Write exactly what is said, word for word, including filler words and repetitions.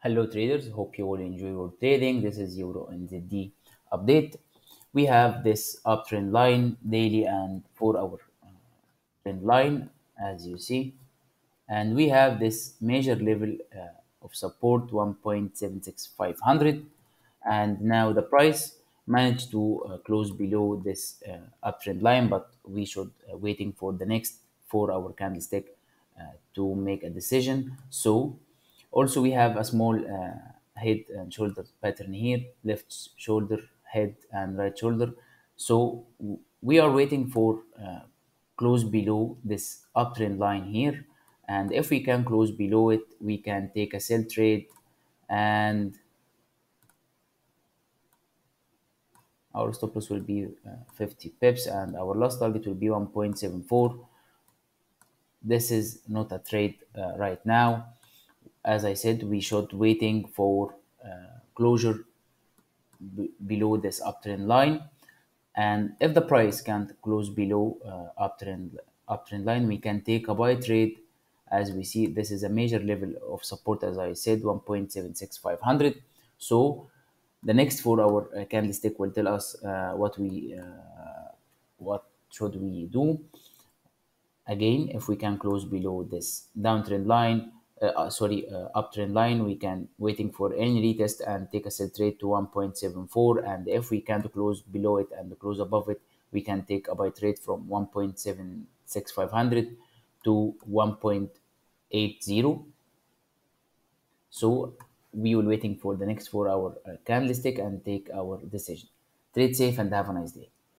Hello traders, hope you all enjoy your trading. This is euro N Z D update. We have this uptrend line, daily and four hour trend line, as you see, and we have this major level uh, of support one point seven six five hundred, and now the price managed to uh, close below this uh, uptrend line, but we should uh, waiting for the next four hour candlestick uh, to make a decision. So also we have a small uh, head and shoulder pattern here, left shoulder, head and right shoulder. So we are waiting for uh, close below this uptrend line here, and if we can close below it, we can take a sell trade, and our stop loss will be uh, fifty pips, and our last target will be one point seven four. This is not a trade uh, right now. As I said, we should waiting for uh, closure below this uptrend line, and if the price can't close below uh, uptrend uptrend line, we can take a buy trade. As we see, this is a major level of support, as I said, one point seven six five hundred. So the next four hour uh, candlestick will tell us uh, what we uh, what should we do. Again, if we can close below this downtrend line, Uh, sorry, uh, uptrend line, we can waiting for any retest and take a sell trade to one point seven four, and if we can't close below it and close above it, we can take a buy trade from one point seven six five hundred to one point eight zero. So we will waiting for the next four hour uh, candlestick and take our decision. Trade safe and have a nice day.